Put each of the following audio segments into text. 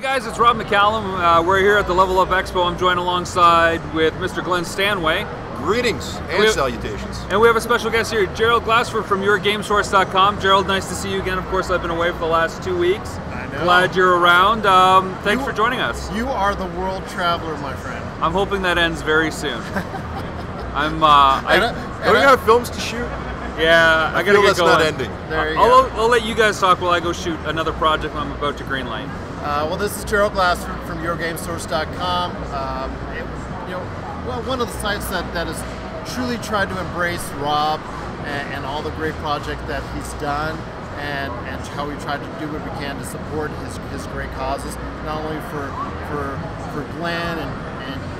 Hey guys, it's Rob McCallum. We're here at the Level Up Expo. I'm joined alongside with Mr. Glenn Stanway. Greetings and salutations. And we have a special guest here, Gerald Glassford from YourGameSource.com. Gerald, nice to see you again. Of course, I've been away for the last 2 weeks. I know. Glad you're around. Thanks for joining us. You are the world traveler, my friend. I'm hoping that ends very soon. We got films to shoot. Yeah, I gotta get going. Not ending. There you go. I'll let you guys talk while I go shoot another project I'm about to greenlight. Well, this is Gerald Glassford from YourGameSource.com. One of the sites that has truly tried to embrace Rob and all the great project that he's done, and how we tried to do what we can to support his great causes, not only for Glenn and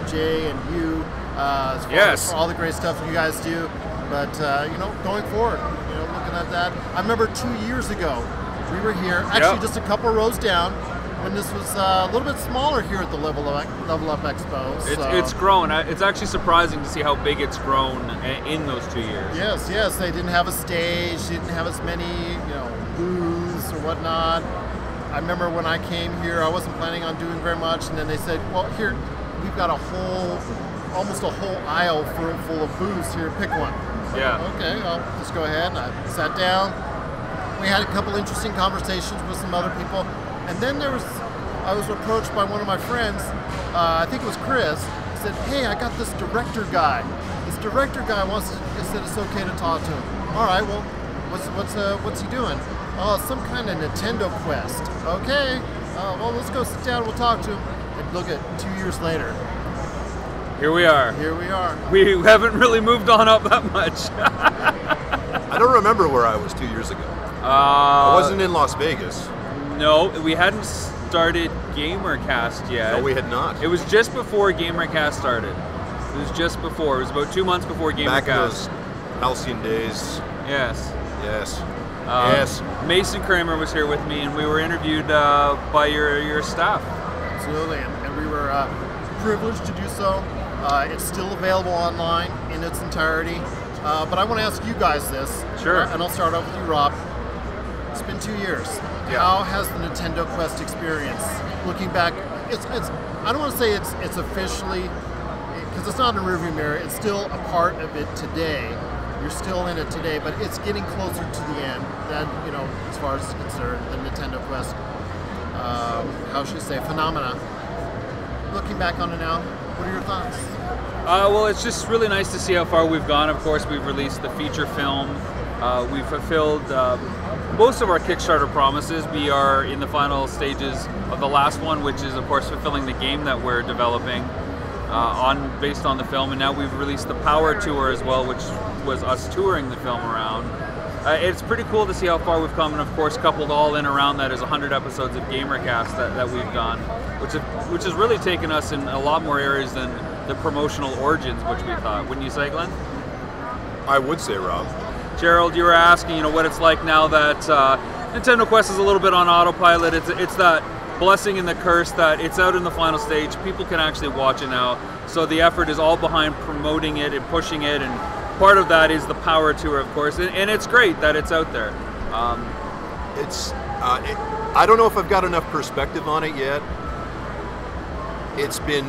Jay and you, as far as for all the great stuff you guys do. But going forward, looking at that, I remember 2 years ago we were here, actually just a couple rows down, when this was a little bit smaller here at the Level Up Expo. So. It's grown. It's actually surprising to see how big it's grown in those 2 years. Yes. They didn't have a stage. Didn't have as many booths or whatnot. I remember when I came here, I wasn't planning on doing very much, and then they said, "Well, here, we've got almost a whole aisle full of booths here. Pick one." Okay, I'll just go ahead. And I sat down. We had a couple interesting conversations with some other people, and then I was approached by one of my friends. I think it was Chris. He said, "Hey, I got this director guy. This director guy wants." He said it's okay to talk to him. All right. Well, what's he doing? Oh, some kind of Nintendo Quest. Okay. Well, let's go sit down. We'll talk to him. And look at 2 years later. Here we are. We haven't really moved on up that much. I don't remember where I was 2 years ago. I wasn't in Las Vegas. No, we hadn't started GamerCast yet. No, we had not. It was just before GamerCast started. It was about 2 months before GamerCast. Back in those halcyon days. Yes. Mason Kramer was here with me, and we were interviewed by your staff. Absolutely, and we were privileged to do so. It's still available online in its entirety, but I want to ask you guys this. Sure. And I'll start off with you, Rob. It's been 2 years. Yeah. How has the Nintendo Quest experience, looking back, it's I don't want to say it's officially, because it's not in a rearview mirror, it's still a part of it today. You're still in it today, but it's getting closer to the end than, as far as it's concerned, the Nintendo Quest, phenomena. Looking back on it now, what are your thoughts? Well, it's just really nice to see how far we've gone. Of course, we've released the feature film. We've fulfilled most of our Kickstarter promises. We are in the final stages of the last one, which is, of course, fulfilling the game that we're developing based on the film. And now we've released the Power Tour as well, which was us touring the film around. It's pretty cool to see how far we've come, and of course, coupled all in around that is 100 episodes of GamerCast that we've done, which has really taken us in a lot more areas than the promotional origins, which we thought. Wouldn't you say, Glenn? I would say, Rob. Gerald, you were asking, what it's like now that Nintendo Quest is a little bit on autopilot. It's that blessing and the curse that it's out in the final stage. People can actually watch it now, so the effort is all behind promoting it and pushing it, and part of that is the Power Tour, of course, and it's great that it's out there. I don't know if I've got enough perspective on it yet. It's been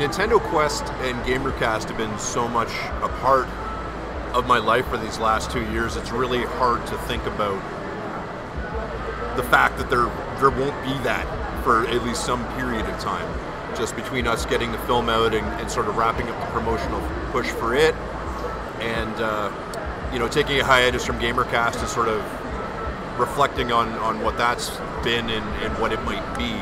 Nintendo Quest and GamerCast have been so much a part of my life for these last 2 years. It's really hard to think about the fact that there won't be that for at least some period of time, just between us getting the film out and sort of wrapping up the promotional push for it. And, taking a hiatus from GamerCast and sort of reflecting on what that's been and what it might be.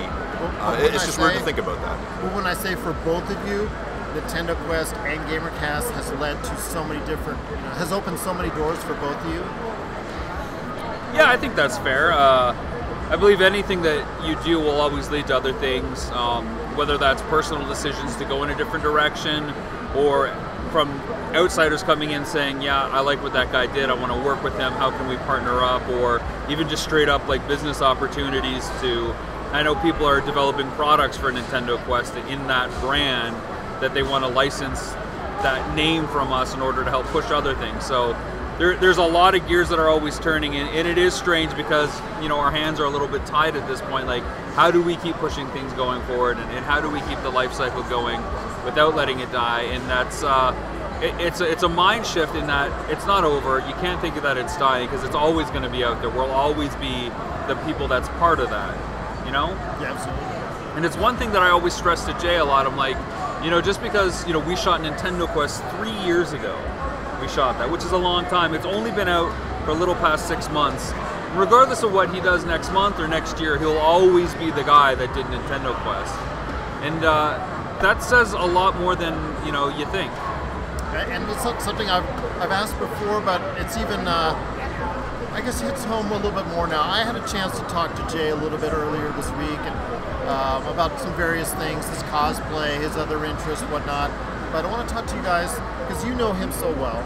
Weird to think about that. But when I say for both of you, Nintendo Quest and GamerCast has led to so many different, has opened so many doors for both of you. Yeah, I think that's fair. I believe anything that you do will always lead to other things, whether that's personal decisions to go in a different direction or from outsiders coming in saying, yeah, I like what that guy did, I want to work with them, how can we partner up, or even just straight up like business opportunities to, I know people are developing products for Nintendo Quest in that brand that they want to license that name from us in order to help push other things. So there's a lot of gears that are always turning, and it is strange because, you know, our hands are a little bit tied at this point. Like, how do we keep pushing things going forward, and how do we keep the life cycle going without letting it die? And that's it's a mind shift in that it's not over. You can't think of that it's dying because it's always going to be out there. We'll always be the people that's part of that, you know? Yeah, absolutely. And it's one thing that I always stress to Jay a lot. I'm like, you know, just because, you know, we shot Nintendo Quest 3 years ago. We shot that, which is a long time. It's only been out for a little past 6 months. Regardless of what he does next month or next year, he'll always be the guy that did Nintendo Quest. And that says a lot more than, you know, you think. And it's something I've asked before, but it's even, I guess hits home a little bit more now. I had a chance to talk to Jay a little bit earlier this week and about some various things, his cosplay, his other interests, whatnot. But I want to talk to you guys, because you know him so well,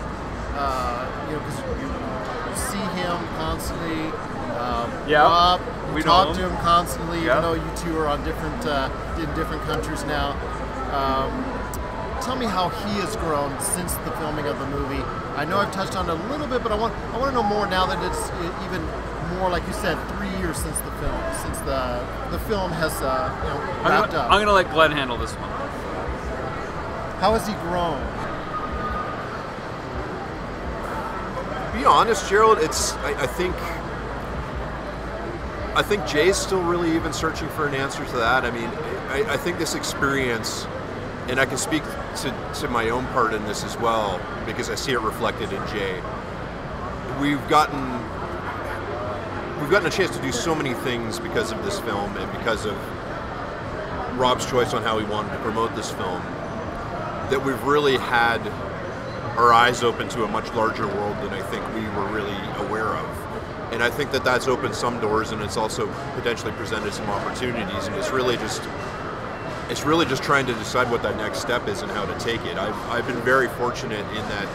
you know, because you see him constantly, yeah, Rob, we talk to him constantly, yeah. Even though you two are on different, in different countries now. Tell me how he has grown since the filming of the movie. I know I've touched on it a little bit, but I want to know more now that it's even more, like you said, 3 years since the film, since the film has you know, wrapped up. I'm going to let Glenn handle this one. How has he grown? Be honest, Gerald, it's, I think Jay's still really even searching for an answer to that. I mean, I think this experience, and I can speak to my own part in this as well, because I see it reflected in Jay. We've gotten a chance to do so many things because of this film and because of Rob's choice on how he wanted to promote this film, that we've really had our eyes open to a much larger world than I think we were really aware of. And I think that that's opened some doors, and it's also potentially presented some opportunities, and it's really just trying to decide what that next step is and how to take it. I've been very fortunate in that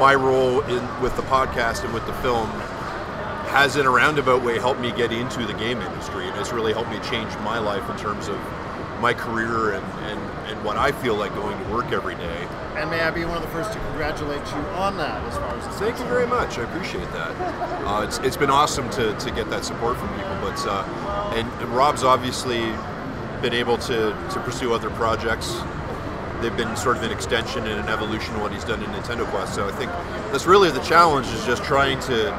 my role with the podcast and with the film has in a roundabout way helped me get into the game industry, and it's really helped me change my life in terms of my career and what I feel like going to work every day. And may I be one of the first to congratulate you on that as far as the Thank you very much, I appreciate that. It's been awesome to get that support from people, but and Rob's obviously been able to pursue other projects. They've been sort of an extension and an evolution of what he's done in Nintendo Quest, so I think that's really the challenge, is just trying to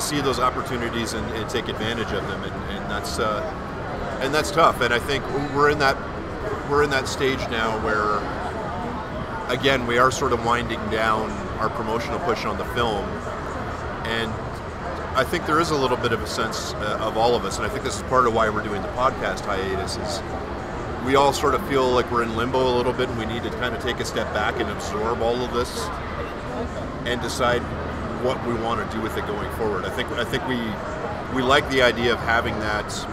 see those opportunities and take advantage of them, and that's tough. And I think we're in that stage now where, again, we are sort of winding down our promotional push on the film, and I think there is a little bit of a sense of all of us, and I think this is part of why we're doing the podcast hiatus, is we all sort of feel like we're in limbo a little bit, and we need to kind of take a step back and absorb all of this and decide what we want to do with it going forward. I think we like the idea of having that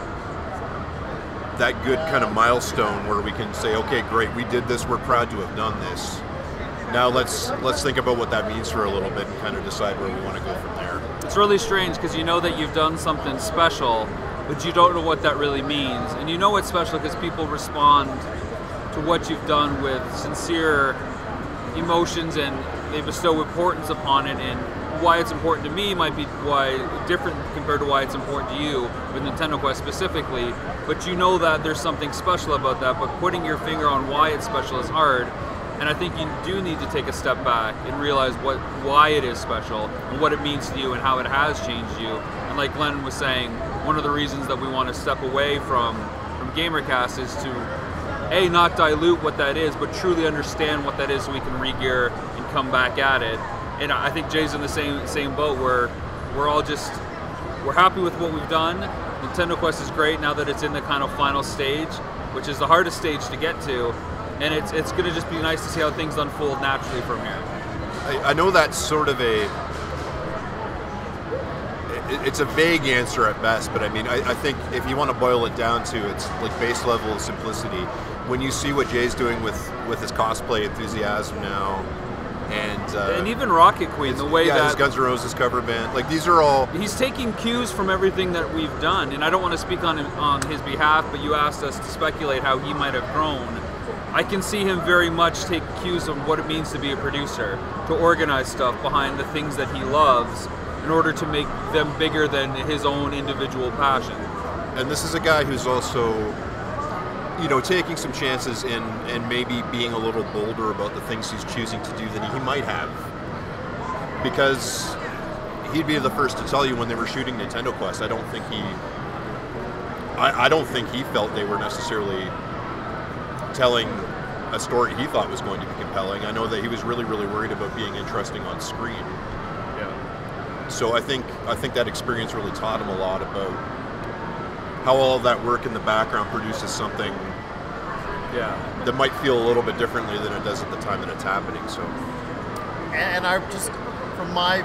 good kind of milestone where we can say, okay, great, we did this, we're proud to have done this. Now let's think about what that means for a little bit and kind of decide where we want to go from there. It's really strange because you know that you've done something special, but you don't know what that really means. And you know it's special because people respond to what you've done with sincere emotions, and they bestow importance upon it, and why it's important to me might be why different compared to why it's important to you with Nintendo Quest specifically. But you know that there's something special about that, but putting your finger on why it's special is hard. And I think you do need to take a step back and realize why it is special and what it means to you and how it has changed you. And like Glenn was saying, one of the reasons that we want to step away from GamerCast is to A, not dilute what that is, but truly understand what that is so we can re-gear and come back at it. And I think Jay's in the same boat where we're happy with what we've done. Nintendo Quest is great now that it's in the kind of final stage, which is the hardest stage to get to. And it's going to just be nice to see how things unfold naturally from here. I know that's sort of it's a vague answer at best, but I mean, I think if you want to boil it down to its like base level of simplicity, when you see what Jay's doing with his cosplay enthusiasm now, and even Rocket Queen, the way that his Guns N' Roses cover band, like these are all, he's taking cues from everything that we've done. And I don't want to speak on his behalf, but you asked us to speculate how he might have grown. I can see him very much take cues of what it means to be a producer, to organize stuff behind the things that he loves in order to make them bigger than his own individual passion. And this is a guy who's also, you know, taking some chances and maybe being a little bolder about the things he's choosing to do than he might have. Because he'd be the first to tell you when they were shooting Nintendo Quest, I don't think he... I don't think he felt they were necessarily telling a story he thought was going to be compelling. I know that he was really worried about being interesting on screen. Yeah. So I think that experience really taught him a lot about how all that work in the background produces something that might feel a little bit differently than it does at the time that it's happening. So, and I've just, from my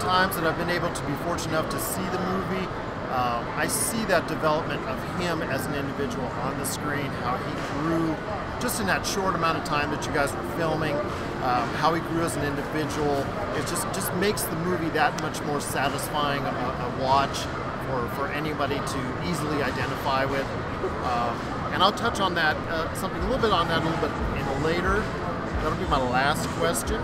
times that I've been able to be fortunate enough to see the movie, I see that development of him as an individual on the screen, how he grew just in that short amount of time that you guys were filming, how he grew as an individual. It just makes the movie that much more satisfying a watch for anybody to easily identify with. And I'll touch on that, a little bit later. That'll be my last question.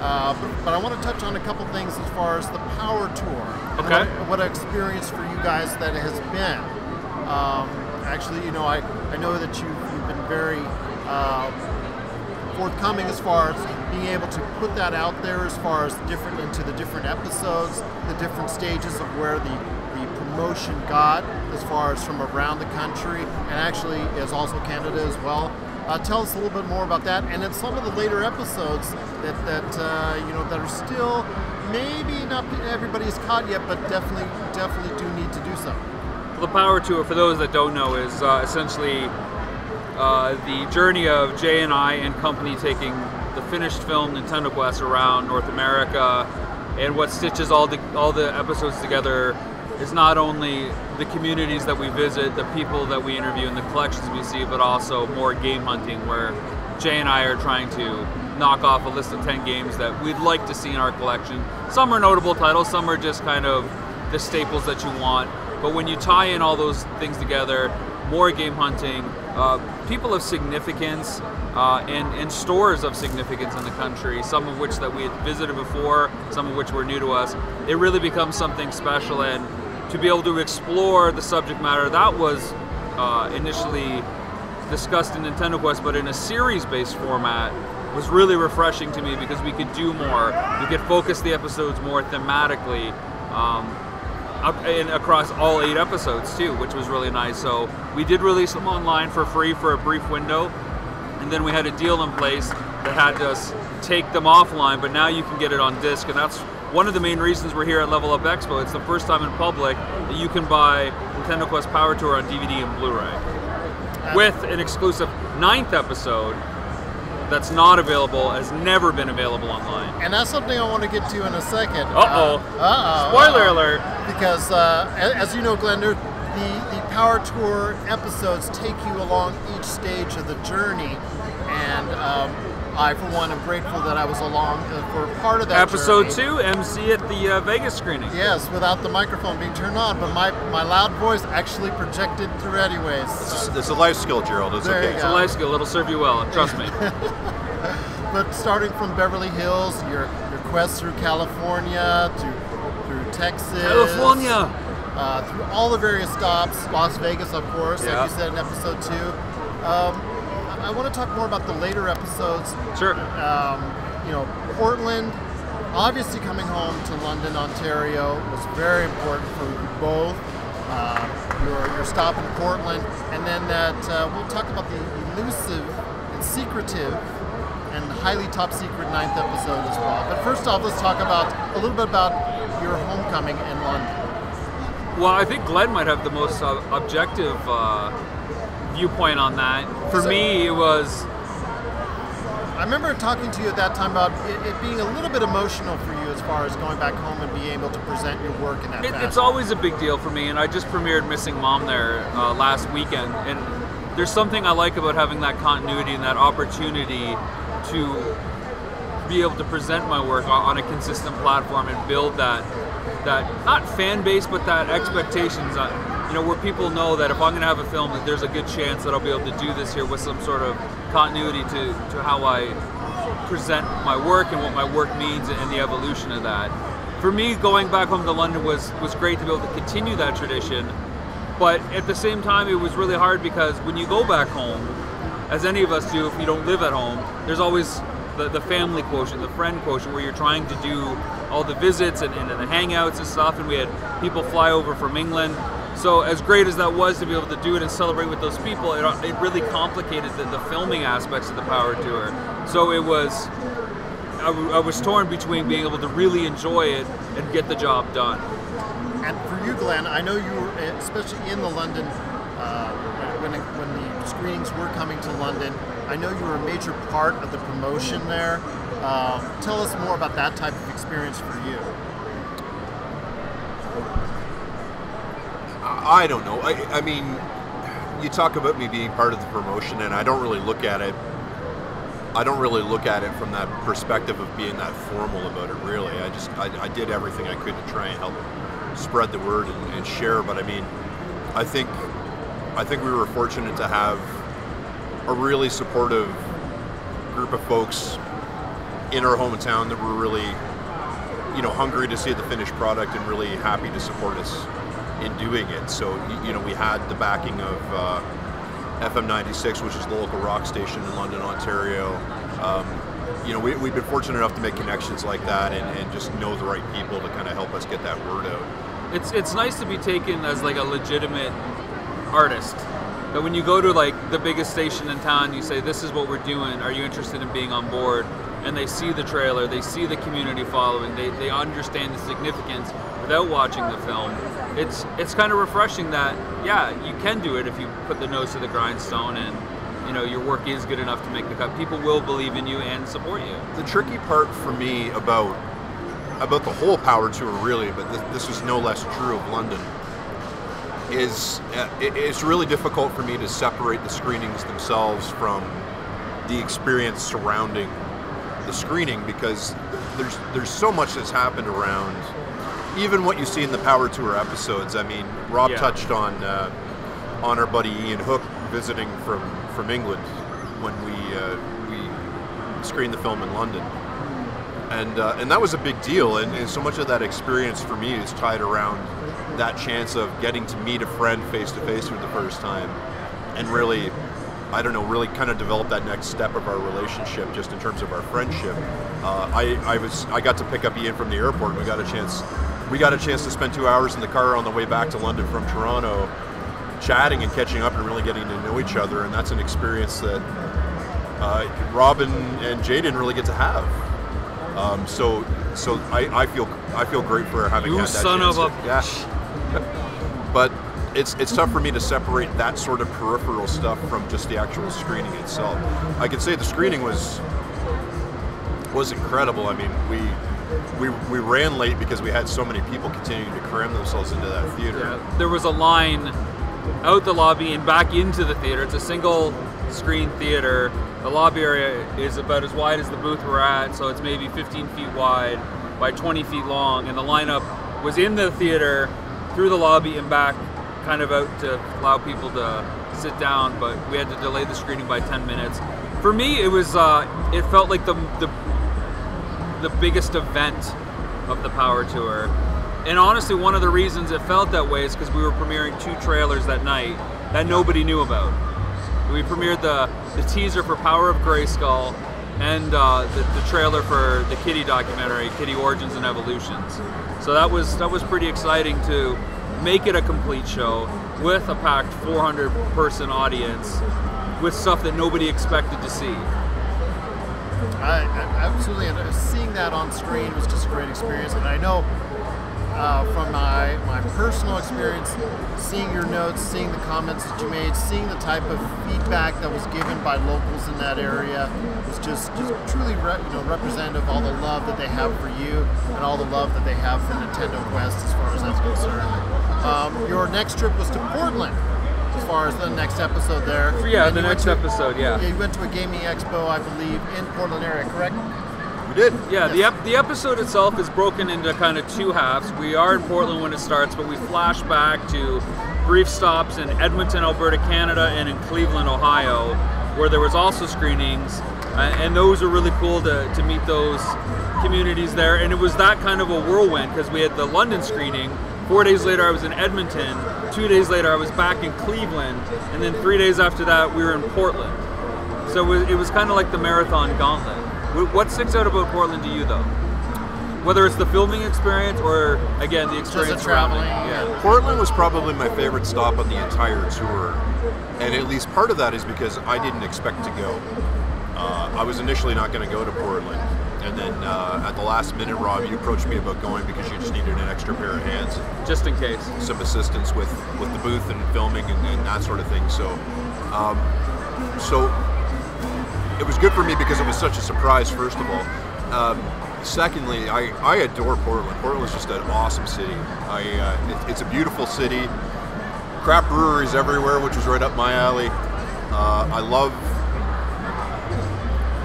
But I want to touch on a couple things as far as the Power Tour. Okay. What an experience for you guys that has been. Actually, you know, I know that you've been very forthcoming as far as being able to put that out there, as far as into the different episodes, the different stages of where the promotion got, as far as from around the country, and actually is also Canada as well. Tell us a little bit more about that, and then some of the later episodes that are still maybe not everybody's caught yet, but definitely do need to do so. Well, the Power Tour, for those that don't know, is essentially the journey of Jay and I and company taking the finished film Nintendo Quest around North America, and what stitches all the episodes together is not only the communities that we visit, the people that we interview, and the collections we see, but also more game hunting, where Jay and I are trying to knock off a list of 10 games that we'd like to see in our collection. Some are notable titles, some are just kind of the staples that you want, but when you tie in all those things together, more game hunting, people of significance, and stores of significance in the country, some of which that we had visited before, some of which were new to us, it really becomes something special. And to be able to explore the subject matter that was initially discussed in Nintendo Quest, but in a series-based format, was really refreshing to me, because we could do more. We could focus the episodes more thematically across all 8 episodes too, which was really nice. So we did release them online for free for a brief window, and then we had a deal in place that had us take them offline, but now you can get it on disc, and that's one of the main reasons we're here at Level Up Expo. It's the first time in public that you can buy Nintendo Quest Power Tour on DVD and Blu-ray, with an exclusive 9th episode that's not available, has never been available online. And that's something I want to get to in a second. Uh-oh. Spoiler alert. Because, as you know, Glenn, the Power Tour episodes take you along each stage of the journey, and I, for one, am grateful that I was along for part of that Episode 2, MC at the Vegas screening. Yes, without the microphone being turned on, but my loud voice actually projected through anyways. It's a life skill, Gerald. It's okay. It's a life skill. It'll serve you well. Trust me. But starting from Beverly Hills, your quest through California, through Texas. California! Through all the various stops. Las Vegas, of course, like you said in Episode 2. I want to talk more about the later episodes. Sure. You know, Portland, obviously coming home to London, Ontario, was very important for you both. Your stop in Portland, and then we'll talk about the elusive and secretive and highly top secret 9th episode as well. But first off, let's talk a little bit about your homecoming in London. Well, I think Glenn might have the most objective viewpoint on that. For me, it was... I remember talking to you at that time about it being a little bit emotional for you as far as going back home and being able to present your work in that fashion. It's always a big deal for me, and I just premiered Missing Mom there last weekend, and there's something I like about having that continuity and that opportunity to be able to present my work on a consistent platform and build that not fan base, but that expectations, you know, where people know that if I'm going to have a film, that there's a good chance that I'll be able to do this here with some sort of continuity to how I present my work and what my work means and the evolution of that. For me, going back home to London was great to be able to continue that tradition, but at the same time, it was really hard because when you go back home, as any of us do if you don't live at home, there's always the family quotient, the friend quotient, where you're trying to do all the visits and the hangouts and stuff, and we had people fly over from England. So as great as that was to be able to do it and celebrate with those people, it really complicated the filming aspects of the Power Tour. So it was, I was torn between being able to really enjoy it and get the job done. And for you, Glenn, I know you were, especially in the London, when the screenings were coming to London, I know you were a major part of the promotion there. Tell us more about that type of experience for you. I don't know. I mean, you talk about me being part of the promotion, and I don't really look at it from that perspective of being that formal about it, really. I did everything I could to try and help spread the word and share, but I mean, I think we were fortunate to have a really supportive group of folks in our hometown that were really, you know, hungry to see the finished product and really happy to support us in doing it. So, you know, we had the backing of FM 96, which is the local rock station in London, Ontario. You know, we've been fortunate enough to make connections like that and just know the right people to kind of help us get that word out. It's nice to be taken as like a legitimate artist. But when you go to like the biggest station in town, you say, this is what we're doing, are you interested in being on board? And they see the trailer, they see the community following, they understand the significance without watching the film. It's kind of refreshing that, yeah, you can do it if you put the nose to the grindstone and, you know, your work is good enough to make the cut. People will believe in you and support you. The tricky part for me about the whole Power Tour, really, but this was no less true of London, is it's really difficult for me to separate the screenings themselves from the experience surrounding the screening, because there's so much that's happened around even what you see in the Power Tour episodes. I mean, Rob touched on our buddy Ian Hook visiting from England when we screened the film in London, and that was a big deal, and so much of that experience for me is tied around that chance of getting to meet a friend face to face for the first time and really, I don't know, really kind of develop that next step of our relationship just in terms of our friendship. I got to pick up Ian from the airport, and we got a chance to spend 2 hours in the car on the way back to London from Toronto chatting and catching up and really getting to know each other, and that's an experience that Robin and Jay didn't really get to have. So I feel great for having had that chance. You son of a bitch. Yeah. But it's tough for me to separate that sort of peripheral stuff from just the actual screening itself. I can say the screening was incredible. I mean, we ran late because we had so many people continuing to cram themselves into that theater. Yeah. There was a line out the lobby and back into the theater. It's a single screen theater. The lobby area is about as wide as the booth we're at, so it's maybe 15 feet wide by 20 feet long, and the lineup was in the theater, through the lobby and back, kind of out to allow people to sit down, but we had to delay the screening by 10 minutes. For me, it was, it felt like the biggest event of the Power Tour, and honestly, one of the reasons it felt that way is because we were premiering 2 trailers that night that nobody knew about. We premiered the teaser for Power of Greyskull and the trailer for the Kitty documentary, Kitty Origins and Evolutions. So that was pretty exciting to make it a complete show with a packed 400-person audience with stuff that nobody expected to see. I absolutely, and seeing that on screen was just a great experience, and I know from my personal experience, seeing your notes, seeing the comments that you made, seeing the type of feedback that was given by locals in that area was just truly representative of all the love that they have for you and all the love that they have for Nintendo Quest as far as that's concerned. Your next trip was to Portland as far as the next episode there. Yeah, the next episode, yeah. You went to a gaming expo, I believe, in Portland area, correct? We did. Yeah, the episode itself is broken into kind of two halves. We are in Portland when it starts, but we flash back to brief stops in Edmonton, Alberta, Canada, and in Cleveland, Ohio, where there was also screenings. And those are really cool to meet those communities there. And it was that kind of a whirlwind because we had the London screening. 4 days later, I was in Edmonton. 2 days later, I was back in Cleveland. And then 3 days after that, we were in Portland. So it was kind of like the marathon gauntlet. What sticks out about Portland to you, though? Whether it's the filming experience or, again, the experience traveling. Yeah. Portland was probably my favorite stop on the entire tour. And at least part of that is because I didn't expect to go. I was initially not going to go to Portland. And then at the last minute, Rob, you approached me about going because you just needed an extra pair of hands. Just in case. Some assistance with the booth and filming and that sort of thing. So, it was good for me because it was such a surprise, first of all. Secondly, I adore Portland. Portland's just an awesome city. It's a beautiful city. Craft breweries everywhere, which was right up my alley.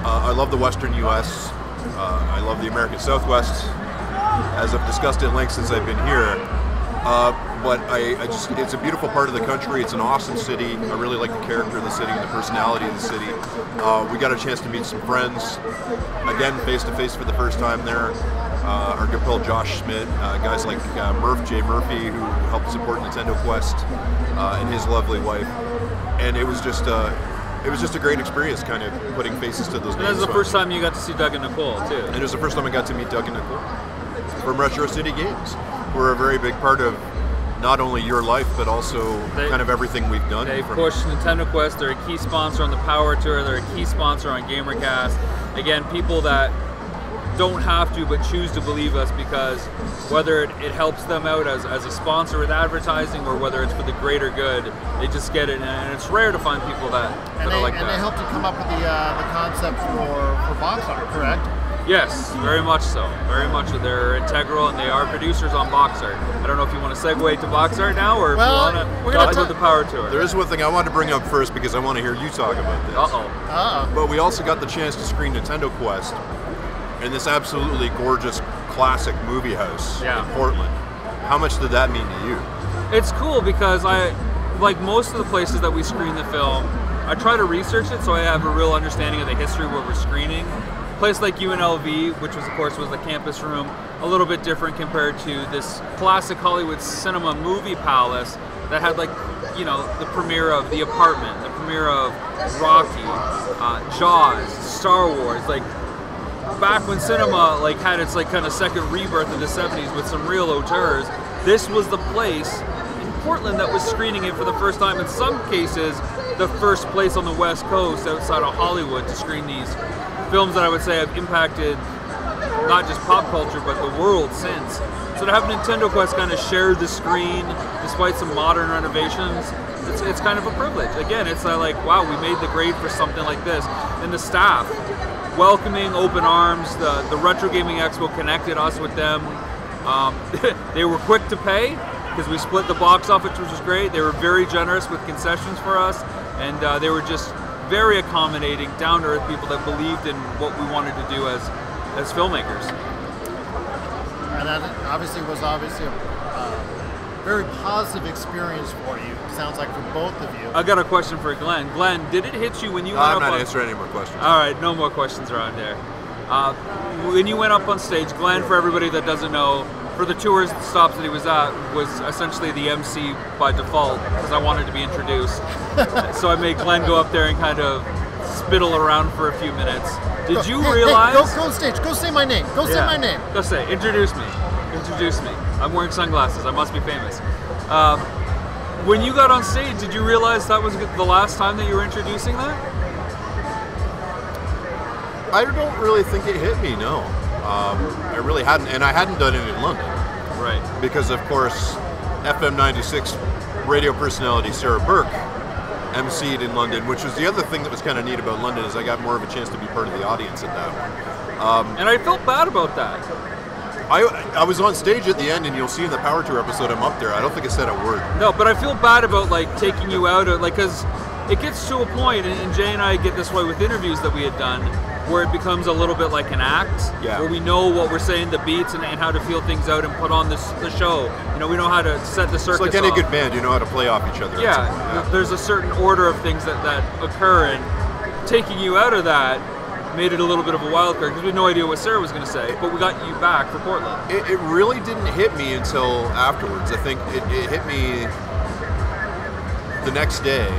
I love the Western U.S. I love the American Southwest, as I've discussed at length since I've been here. But it's a beautiful part of the country. It's an awesome city. I really like the character of the city and the personality of the city. We got a chance to meet some friends, again, face-to-face for the first time there. Our good pal Josh Schmidt, guys like Murph J. Murphy, who helped support Nintendo Quest, and his lovely wife. And it was just a great experience, kind of putting faces to those names. And that was the first time you got to see Doug and Nicole, too. And it was the first time I got to meet Doug and Nicole from Retro City Games. We're a very big part of not only your life, but also kind of everything we've done. They push Nintendo Quest. They're a key sponsor on the Power Tour. They're a key sponsor on GamerCast. Again, people that don't have to but choose to believe us because whether it helps them out as a sponsor with advertising or whether it's for the greater good, they just get it. And it's rare to find people that are like that. And they helped you come up with the concept for Boxart, correct? Yes, very much so. Very much so. They're integral, and they are producers on Boxart. I don't know if you want to segue to Boxart now, or if you want to talk about the Power Tour. There is one thing I wanted to bring up first, because I want to hear you talk about this. But we also got the chance to screen Nintendo Quest in this absolutely gorgeous, classic movie house in Portland. How much did that mean to you? It's cool, because like most of the places that we screen the film, I try to research it so I have a real understanding of the history of what we're screening. A place like UNLV, which was the campus room, a little bit different compared to this classic Hollywood cinema movie palace that had the premiere of The Apartment, the premiere of Rocky, Jaws, Star Wars, back when cinema had its kind of second rebirth in the 70s with some real auteurs. This was the place in Portland that was screening it for the first time, in some cases the first place on the West Coast outside of Hollywood to screen these films that I would say have impacted not just pop culture, but the world since. So to have Nintendo Quest kind of share the screen, despite some modern renovations, it's kind of a privilege. Again, it's wow, we made the grade for something like this. And the staff, welcoming, open arms. The Retro Gaming Expo connected us with them. They were quick to pay, because we split the box office, which was great. They were very generous with concessions for us, and they were just very accommodating, down-to-earth people that believed in what we wanted to do as filmmakers. And that was obviously a very positive experience for you, sounds like, for both of you. I got a question for Glenn. Glenn, did it hit you when you went up on... I'm not answering any more questions. All right, no more questions around there. When you went up on stage, Glenn, for everybody that doesn't know, for the tours stops that he was at, was essentially the MC by default, because I wanted to be introduced. So I made Glenn go up there and kind of spittle around for a few minutes. Did you realize... Hey, go on stage. Go say my name. Go say my name. Go say, introduce me. Introduce me. I'm wearing sunglasses. I must be famous. When you got on stage, did you realize that was the last time that you were introducing that? I don't really think it hit me, no. I really hadn't, and I hadn't done it in London. Right. Because, of course, FM 96 radio personality Sarah Burke emceed in London, which was the other thing that was kind of neat about London, is I got more of a chance to be part of the audience at that one. And I felt bad about that. I was on stage at the end, and you'll see in the Power Tour episode I'm up there. I don't think I said a word. No, but I feel bad about, taking you out, because it gets to a point, and Jay and I get this way with interviews that we had done, where it becomes a little bit like an act, where we know what we're saying, the beats, and how to feel things out and put on this, the show. You know, we know how to set the circus. It's like any good band, you know how to play off each other. Yeah, there's a certain order of things that, occur, and taking you out of that made it a little bit of a wild card, because we had no idea what Sarah was going to say, but we got you back for Portland. It really didn't hit me until afterwards. I think it hit me the next day,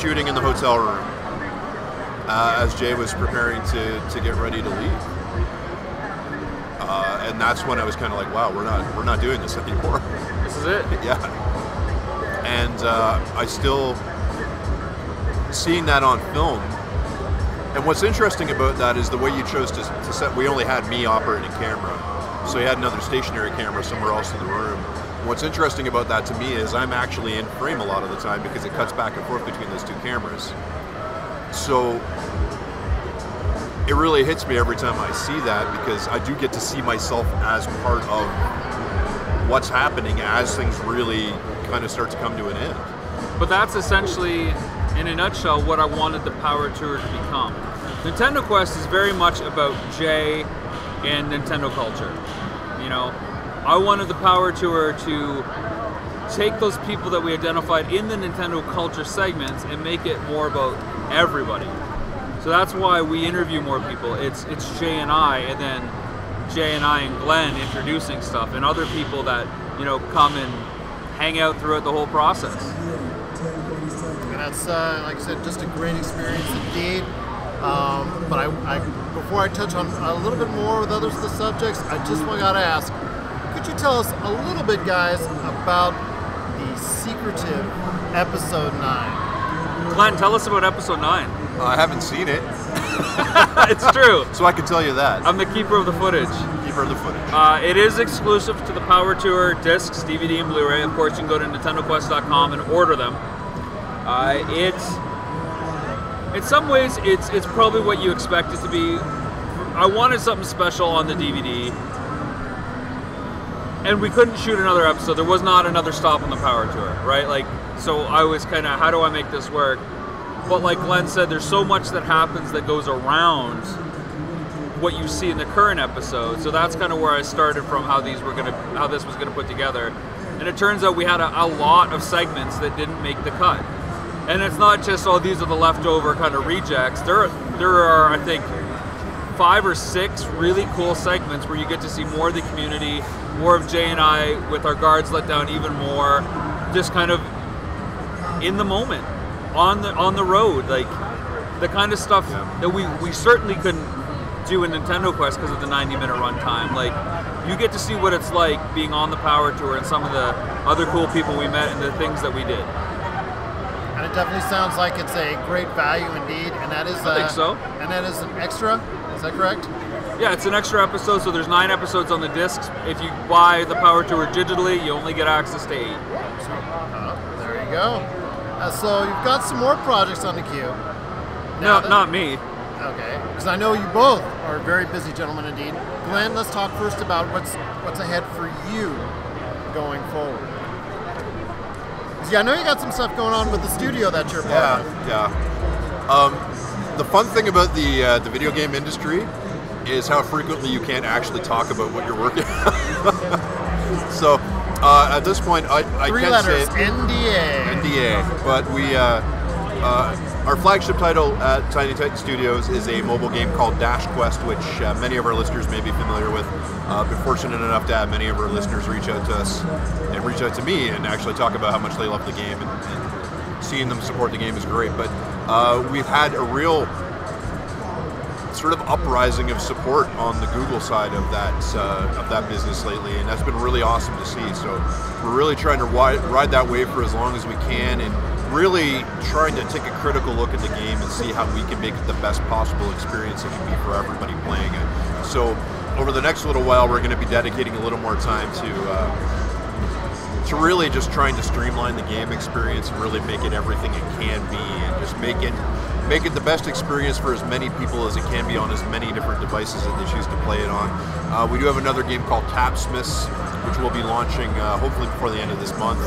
shooting in the hotel room as Jay was preparing to get ready to leave, and that's when I was kind of like, "Wow, we're not doing this anymore. This is it." Yeah. And I still seeing that on film. And what's interesting about that is the way you chose to set. We only had me operating camera, so you had another stationary camera somewhere else in the room. What's interesting about that to me is I'm actually in frame a lot of the time because it cuts back and forth between those two cameras. So it really hits me every time I see that, because I do get to see myself as part of what's happening as things really kind of start to come to an end. But that's essentially, in a nutshell, what I wanted the Power Tour to become. Nintendo Quest is very much about Jay and Nintendo culture, you know. I wanted the Power Tour to take those people that we identified in the Nintendo culture segments and make it more about everybody. So that's why we interview more people. It's Jay and I, and then Jay and I and Glenn introducing stuff, and other people that, you know, come and hang out throughout the whole process. And that's, like I said, just a great experience indeed. But I before I touch on a little bit more with others of the subjects, I just gotta ask, could you tell us a little bit, guys, about the secretive Episode 9? Glenn, tell us about Episode 9. I haven't seen it. It's true. So I can tell you that. I'm the keeper of the footage. Keeper of the footage. It is exclusive to the Power Tour discs, DVD and Blu-ray. Of course, you can go to NintendoQuest.com and order them. In some ways, it's probably what you expect it to be. I wanted something special on the DVD. And we couldn't shoot another episode. There was not another stop on the Power Tour, right? Like, so I was kind of, how do I make this work? But like Glenn said, there's so much that happens that goes around what you see in the current episode. So that's kind of where I started from, how this was gonna put together. And it turns out we had a lot of segments that didn't make the cut. And it's not just, oh, these are the leftover kind of rejects. There are, I think, 5 or 6 really cool segments where you get to see more of the community, more of Jay and I with our guards let down even more, just kind of in the moment, on the road, like the kind of stuff that we certainly couldn't do in Nintendo Quest because of the 90-minute runtime. Like, you get to see what it's like being on the Power Tour and some of the other cool people we met and the things that we did. And it definitely sounds like it's a great value indeed, and that is I think so. And that is an extra. Is that correct? Yeah, it's an extra episode, so there's 9 episodes on the discs. If you buy the Power Tour digitally, you only get access to 8. There you go. So you've got some more projects on the queue. Now not me. Okay, because I know you both are very busy gentlemen indeed. Glenn, let's talk first about what's ahead for you going forward. Yeah, I know you got some stuff going on with the studio that you're part of. Yeah. The fun thing about the video game industry is how frequently you can't actually talk about what you're working on. So at this point, I can't say it. 3 letters, NDA. NDA. But we, our flagship title at Tiny Titan Studios is a mobile game called Dash Quest, which many of our listeners may be familiar with. I've been fortunate enough to have many of our listeners reach out to us and reach out to me and actually talk about how much they love the game, and seeing them support the game is great. But we've had a real sort of uprising of support on the Google side of that business lately, and that's been really awesome to see. So we're really trying to ride that wave for as long as we can, and really trying to take a critical look at the game and see how we can make it the best possible experience it can be for everybody playing it. So over the next little while, we're going to be dedicating a little more time to really just trying to streamline the game experience and really make it everything it can be, and just make it the best experience for as many people as it can be on as many different devices that they choose to play it on. We do have another game called Tapsmiths, which we'll be launching hopefully before the end of this month.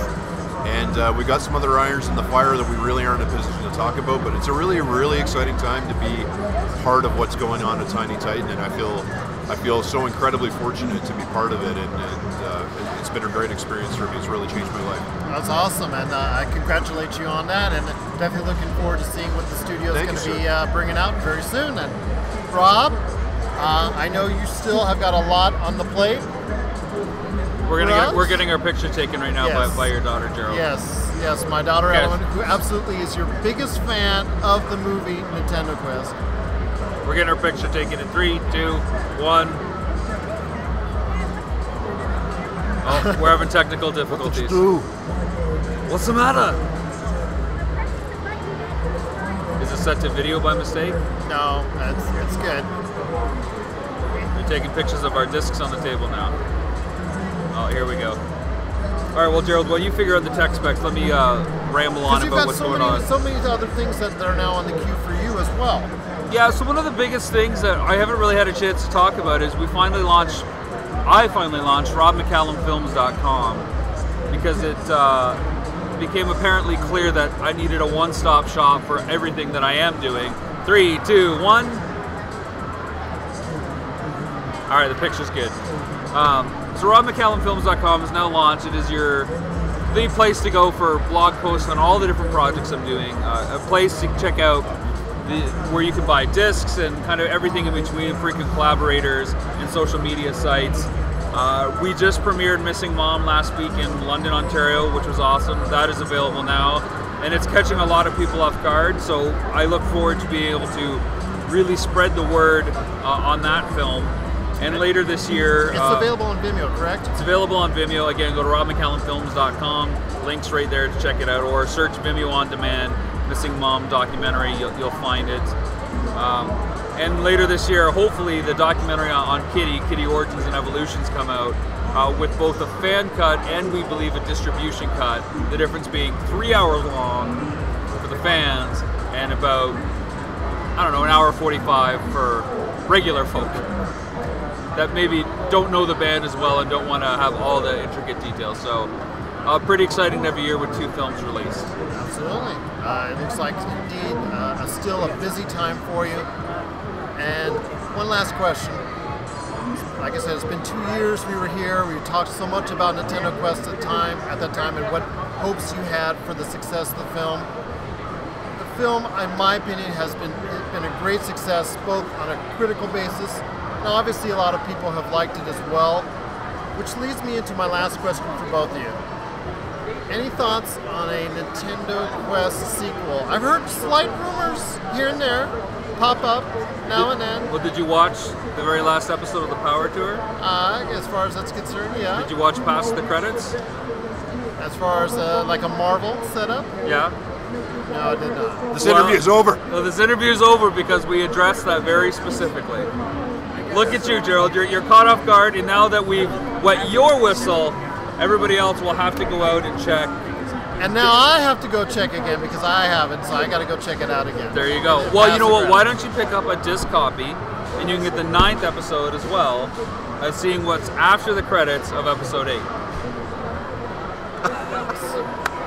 And we got some other irons in the fire that we really aren't in a position to talk about, but it's a really, really exciting time to be part of what's going on at Tiny Titan, and I feel so incredibly fortunate to be part of it, and it's been a great experience for me. It's really changed my life. That's awesome, and I congratulate you on that, and definitely looking forward to seeing what the studio's going to be bringing out very soon. And Rob, I know you still have got a lot on the plate. We're getting our picture taken right now by your daughter, Gerald. Yes, my daughter, Ellen, who absolutely is your biggest fan of the movie Nintendo Quest. We're getting our picture taken in 3, 2, 1. Oh, we're having technical difficulties. What's the matter? Is it set to video by mistake? No, it's good. We're taking pictures of our discs on the table now. Oh, here we go. All right, well, Gerald, while you figure out the tech specs, let me ramble on about what's going on. So many other things that are now on the queue for you as well. Yeah, so one of the biggest things that I haven't really had a chance to talk about is I finally launched RobMcCallumFilms.com because it became apparently clear that I needed a one-stop shop for everything that I am doing. 3, 2, 1. All right, the picture's good. So RobMcCallumFilms.com is now launched. It is the place to go for blog posts on all the different projects I'm doing. A place to check out where you can buy discs and kind of everything in between, frequent collaborators and social media sites. We just premiered Missing Mom last week in London, Ontario, which was awesome. That is available now, and it's catching a lot of people off guard. So I look forward to being able to really spread the word on that film. And later this year... It's available on Vimeo, correct? It's available on Vimeo. Again, go to RobMcCallumFilms.com. Link's right there to check it out. Or search Vimeo On Demand, Missing Mom documentary. You'll find it. And later this year, hopefully, the documentary on Kitty Origins and Evolutions come out with both a fan cut and, we believe, a distribution cut. The difference being 3 hours long for the fans and about, I don't know, an hour 45 for regular folk that maybe don't know the band as well and don't want to have all the intricate details. So pretty exciting every year with 2 films released. Absolutely. It looks like indeed still a busy time for you. And one last question. Like I said, it's been 2 years we were here. We talked so much about Nintendo Quest at that time and what hopes you had for the success of the film. The film, in my opinion, has been a great success, both on a critical basis. Now, obviously, a lot of people have liked it as well, which leads me into my last question for both of you. Any thoughts on a Nintendo Quest sequel? I've heard slight rumors here and there pop up now and then. Well, did you watch the very last episode of The Power Tour? As far as that's concerned, yeah. Did you watch past the credits? As far as like a Marvel setup? Yeah. No, I did not. This interview is over. No, this interview is over because we addressed that very specifically. Look at you, Gerald. You're caught off guard, and now that we've wet your whistle, everybody else will have to go out and check. And now I have to go check again because I haven't, so I got to go check it out again. There you go. Well, you know what? Why don't you pick up a disc copy, and you can get the 9th episode as well, seeing what's after the credits of episode 8.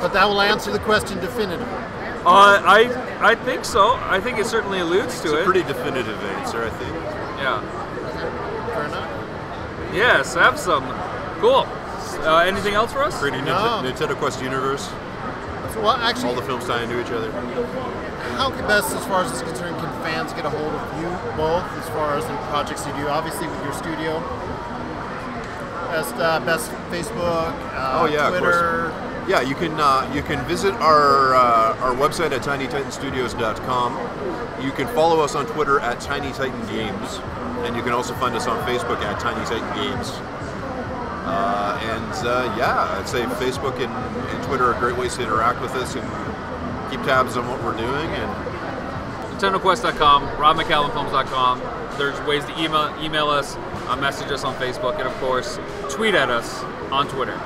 But that will answer the question definitively. I think so. I think it certainly alludes to it. It's a pretty definitive answer, I think. Yeah. Yes, have some. Cool. Anything else for us? Creating Nintendo Quest universe. Well, actually, all the films tie into each other. How best, as far as it's concerned, can fans get a hold of you both, as far as the projects you do? Obviously, with your studio. Best Facebook. Twitter. Of course. Yeah, you can visit our website at TinyTitanStudios.com. You can follow us on Twitter at Tiny Titan Games. And you can also find us on Facebook at Tiny Titan Games. I'd say Facebook and Twitter are great ways to interact with us and keep tabs on what we're doing. And NintendoQuest.com, RobMcCallumFilms.com. There's ways to email us, message us on Facebook, and of course, tweet at us on Twitter.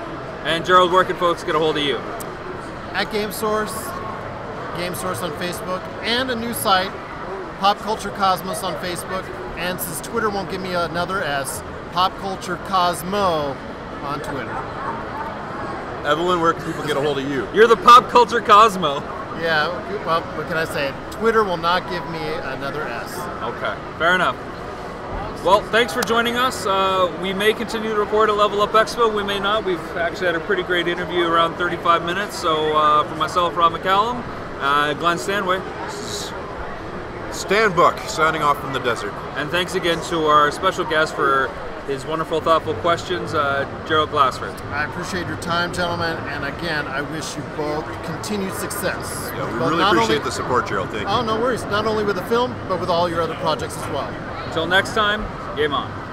And Gerald, where can folks get a hold of you? At GameSource on Facebook, and a new site, Pop Culture Cosmos on Facebook. And since Twitter won't give me another S, Pop Culture Cosmo on Twitter. Evelyn, where can people get a hold of you? You're the Pop Culture Cosmo. Yeah, well, what can I say? Twitter will not give me another S. Okay, fair enough. Well, thanks for joining us. We may continue to record at Level Up Expo. We may not. We've actually had a pretty great interview, around 35 minutes. So for myself, Rob McCallum, Glenn Stanway. Dan Buck, signing off from the desert. And thanks again to our special guest for his wonderful, thoughtful questions, Gerald Glassford. I appreciate your time, gentlemen, and again, I wish you both continued success. Yeah, we really appreciate the support, Gerald. Thank you. Oh, no worries. Not only with the film, but with all your other projects as well. Until next time, game on.